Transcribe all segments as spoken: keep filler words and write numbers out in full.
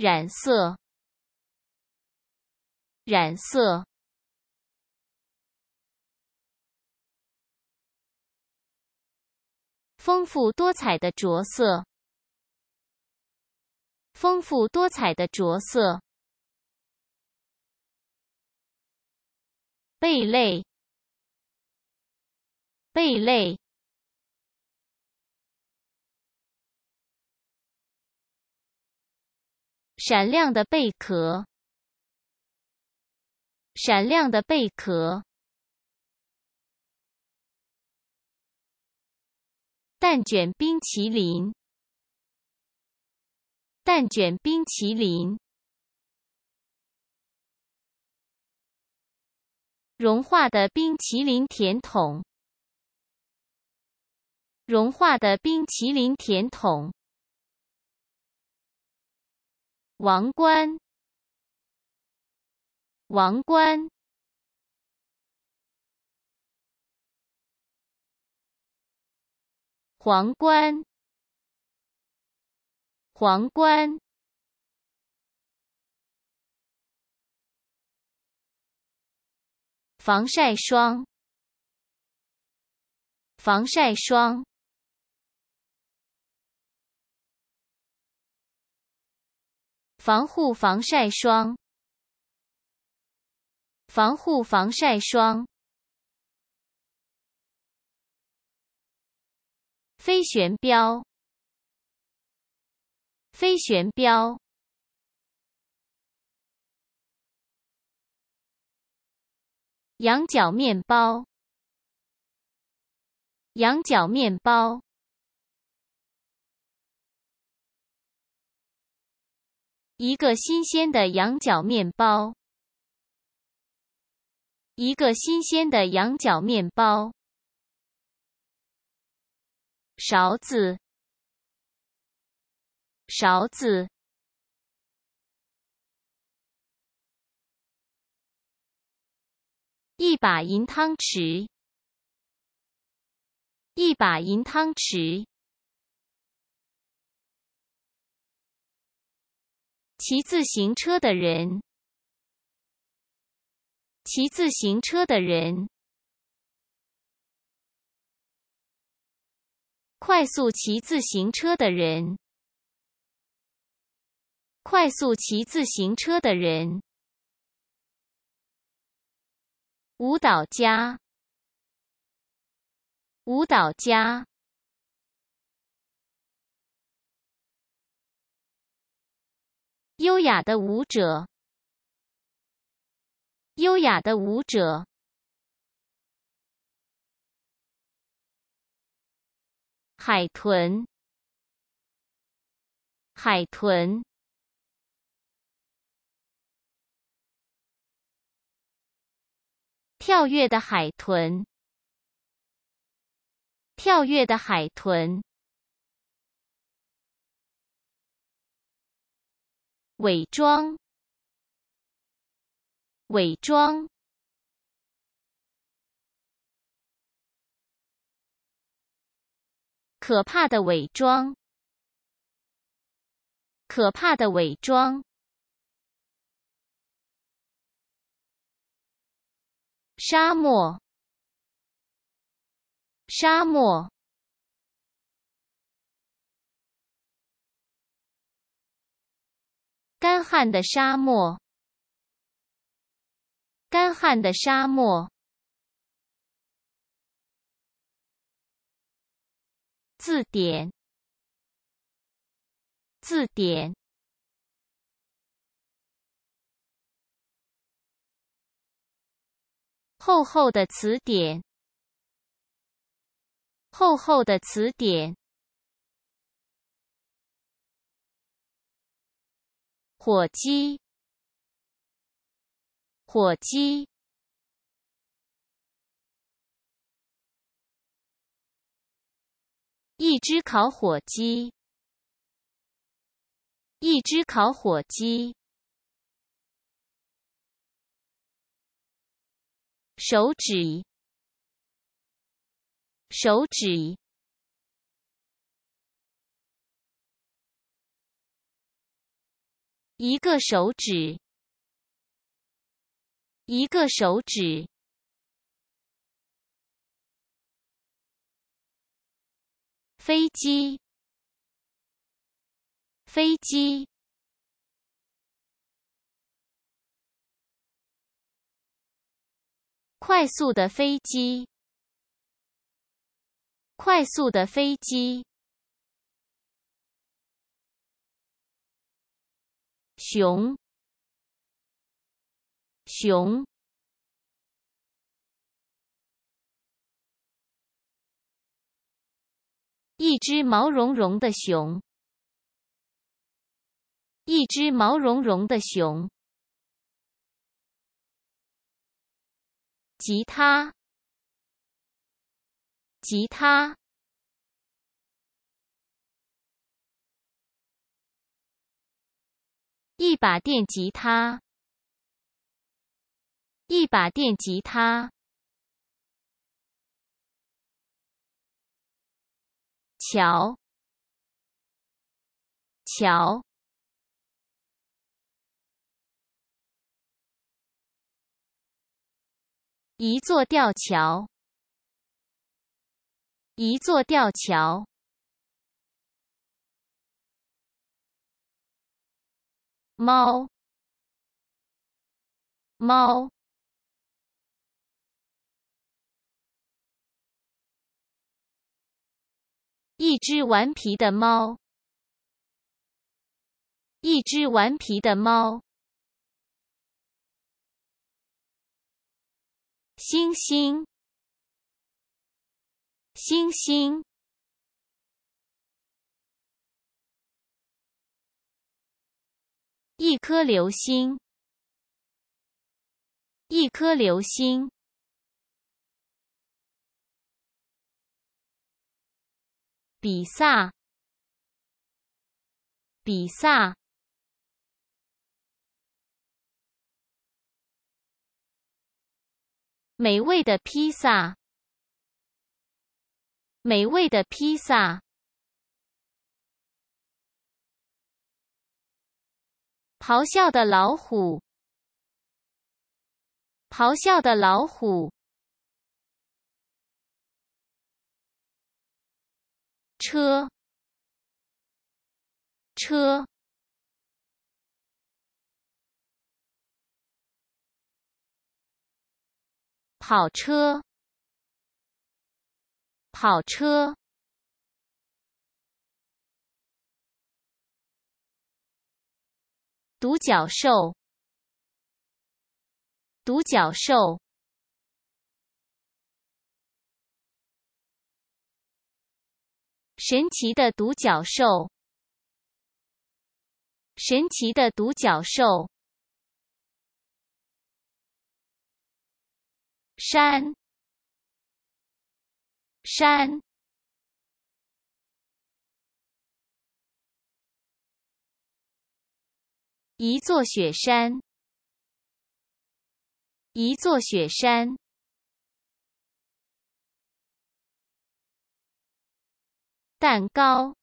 染色，染色。 丰富多彩的着色，丰富多彩的着色。贝类，贝类。闪亮的贝壳，闪亮的贝壳。 蛋卷冰淇淋，蛋卷冰淇淋，融化的冰淇淋甜筒，融化的冰淇淋甜筒，王冠，王冠。 皇冠，皇冠，防晒霜，防晒霜，防护防晒霜，防护防晒霜。 飞旋镖，飞旋镖，羊角面包，羊角面包，一个新鲜的羊角面包，一个新鲜的羊角面包。 勺子，勺子，一把银汤匙，一把银汤匙，骑自行车的人，骑自行车的人。 快速骑自行车的人，快速骑自行车的人。舞蹈家，舞蹈家。优雅的舞者，优雅的舞者。 海豚，海豚，跳跃的海豚，跳跃的海豚，伪装，伪装。 可怕的伪装，可怕的伪装。沙漠，沙漠。干旱的沙漠，干旱的沙漠。 字典，字典。厚厚的词典，厚厚的词典。火鸡，火鸡。 一只烤火鸡，一只烤火鸡。手指，手指。一个手指，一个手指。飞机，飞机。快速的飞机，快速的飞机。 熊，熊。一只毛茸茸的熊，一只毛茸茸的熊。吉他，吉他。 一把电吉他，一把电吉他。桥，桥。一座吊桥，一座吊桥。 猫，猫。一只顽皮的猫，一只顽皮的猫。星星，星星。 一颗流星，一颗流星。比萨，比萨。美味的披萨，美味的披萨。 咆哮的老虎，咆哮的老虎。车，车。跑车，跑车。 独角兽，独角兽。神奇的独角兽，神奇的独角兽。山，山。 一座雪山，一座雪山。蛋糕，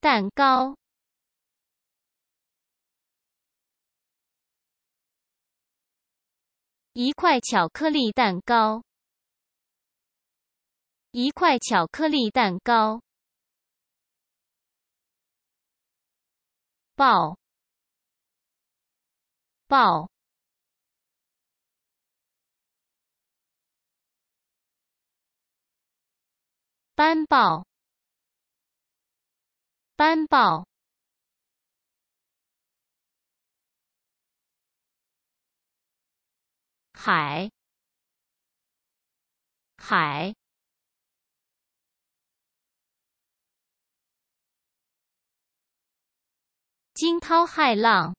蛋糕。一块巧克力蛋糕，一块巧克力蛋糕。 豹，豹。斑豹，斑豹。海，海。 惊涛骇浪，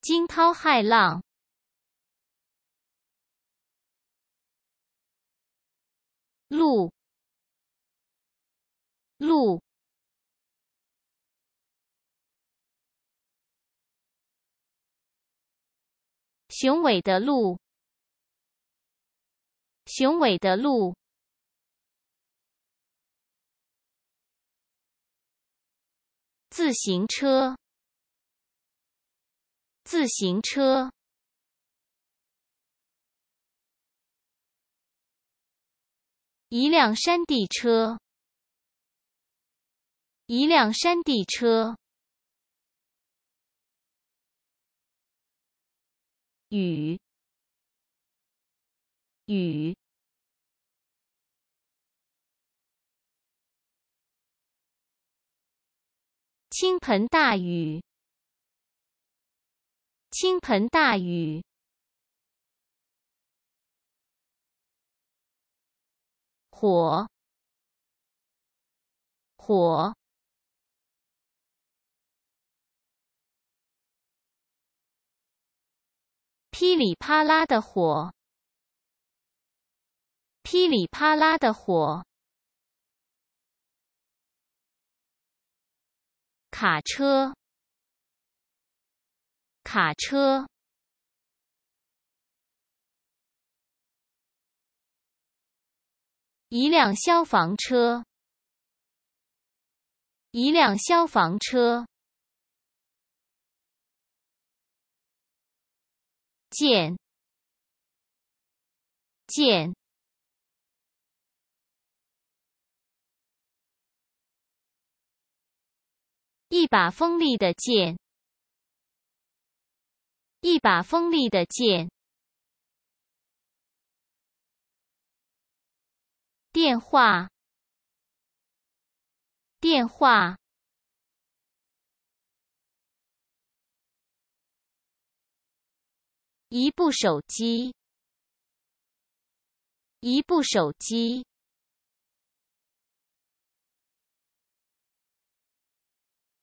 惊涛骇浪。路，路。雄伟的路，雄伟的路。自行车，自行车。 一辆山地车，一辆山地车。雨，雨。倾盆大雨，倾盆大雨。 火，火。噼里啪啦的火，噼里啪啦的火。卡车，卡车。 一辆消防车，一辆消防车。剑，剑。一把锋利的剑，一把锋利的剑。 电话，电话。一部手机，一部手机。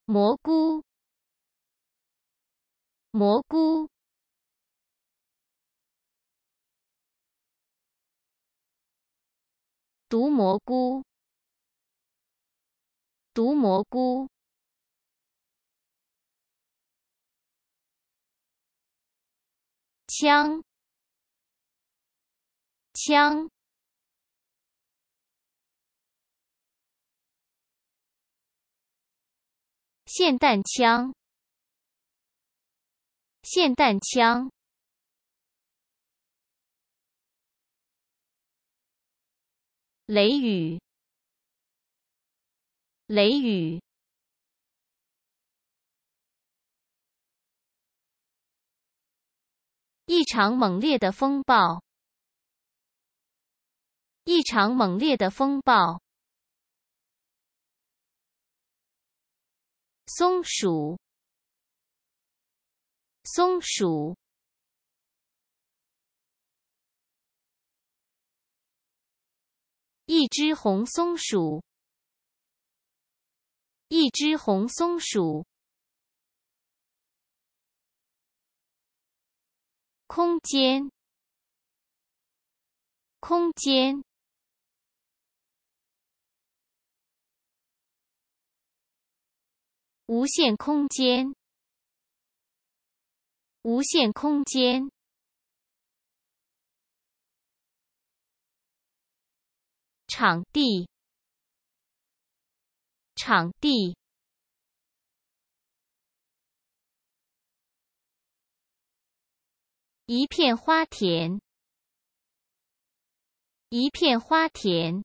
蘑菇，蘑菇。 毒蘑菇，毒蘑菇。枪，枪。霰弹枪，霰弹枪。 雷雨，雷雨。一场猛烈的风暴，一场猛烈的风暴。松鼠，松鼠。 一只红松鼠，一只红松鼠。空间，空间。无限空间，无限空间。 场地，场地。一片花田，一片花田。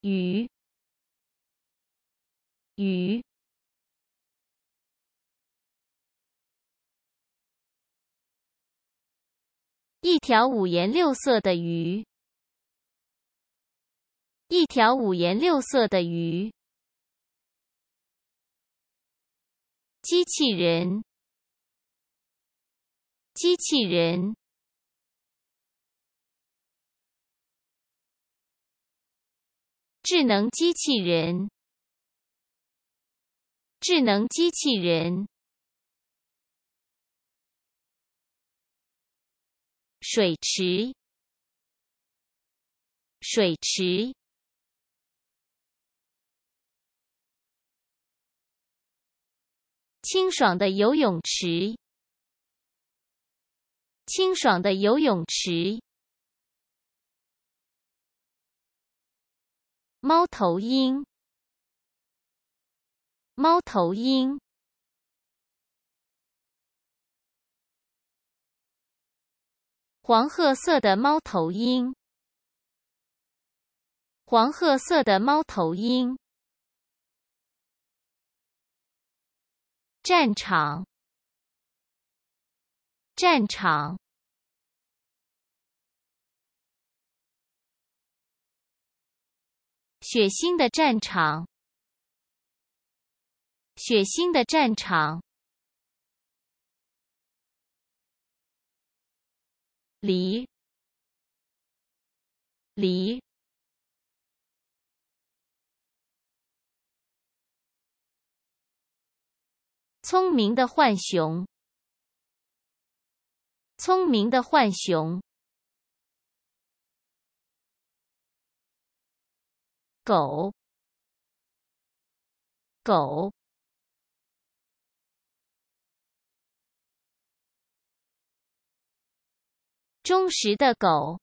鱼，鱼。 一条五颜六色的鱼，一条五颜六色的鱼。机器人，机器人。智能机器人，智能机器人。 水池，水池。清爽的游泳池，清爽的游泳池。猫头鹰，猫头鹰，黄褐色的猫头鹰，黄褐色的猫头鹰，战场，战场。 血腥的战场，血腥的战场。离，离。聪明的浣熊，聪明的浣熊。 狗，狗，忠实的狗，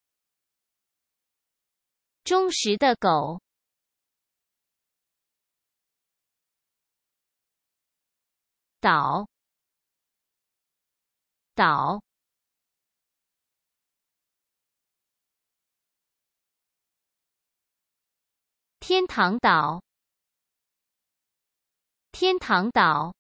忠实的狗，岛，岛。 天堂岛，天堂岛。